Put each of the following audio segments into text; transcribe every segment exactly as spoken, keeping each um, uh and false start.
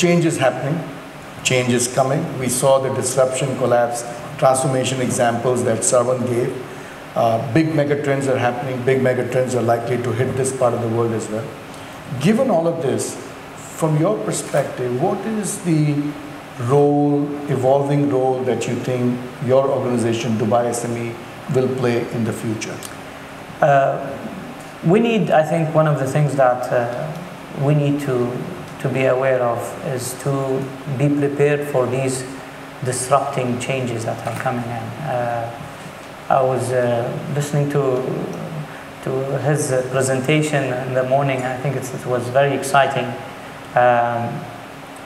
change is happening, change is coming. We saw the disruption, collapse, transformation examples that Sarban gave. Uh, big mega trends are happening, big mega trends are likely to hit this part of the world as well. Given all of this, from your perspective, what is the role, evolving role that you think your organization, Dubai S M E, will play in the future? Uh, we need, I think, one of the things that uh, we need to, to be aware of is to be prepared for these disrupting changes that are coming in. Uh, I was uh, listening to to his presentation in the morning. I think it's, it was very exciting. Um,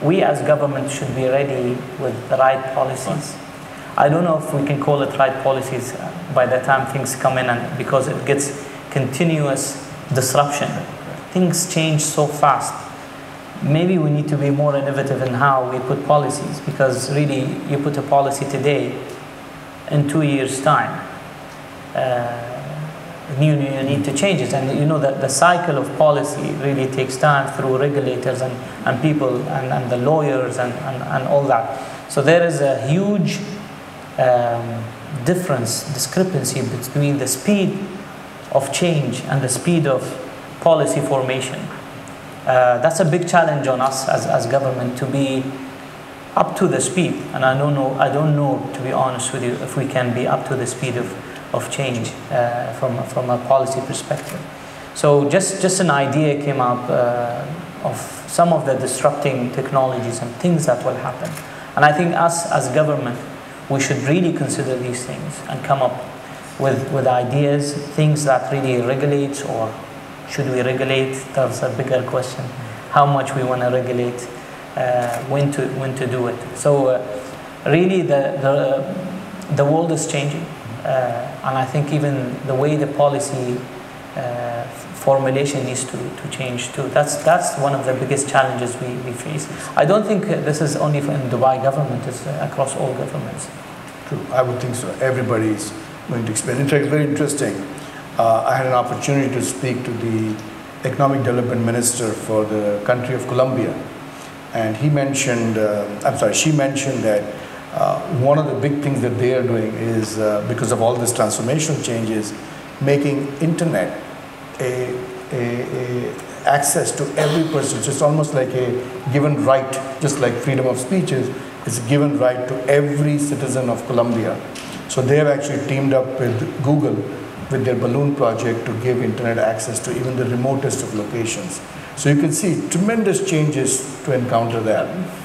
we as government should be ready with the right policies. I don't know if we can call it right policies by the time things come in, and because it gets continuous disruption. Things change so fast. Maybe we need to be more innovative in how we put policies, because really you put a policy today, in two years' time, Uh, You, you need to change it, and you know that the cycle of policy really takes time through regulators and, and people and, and the lawyers and, and, and all that. So there is a huge um, difference, discrepancy between the speed of change and the speed of policy formation. Uh, that's a big challenge on us as, as government, to be up to the speed, and I don't know, I don't know, to be honest with you, if we can be up to the speed of of change uh, from, from a policy perspective. So just, just an idea came up uh, of some of the disrupting technologies and things that will happen. And I think us as government, we should really consider these things and come up with, with ideas, things that really regulates, or should we regulate? That's a bigger question. How much we want to regulate, uh, when, to, when to do it. So uh, really the, the, the world is changing. Uh, and I think even the way the policy uh, formulation needs to, to change too. That's, that's one of the biggest challenges we, we face. I don't think this is only in Dubai government, it's across all governments. True, I would think so. Everybody is going to experience. In fact, it's very interesting. Uh, I had an opportunity to speak to the Economic Development Minister for the country of Colombia. And he mentioned, uh, I'm sorry, she mentioned that Uh, one of the big things that they are doing is, uh, because of all this transformational changes, making internet a, a, a access to every person. So it's almost like a given right, just like freedom of speech is, it's a given right to every citizen of Colombia. So they have actually teamed up with Google with their balloon project to give internet access to even the remotest of locations. So you can see tremendous changes to encounter that.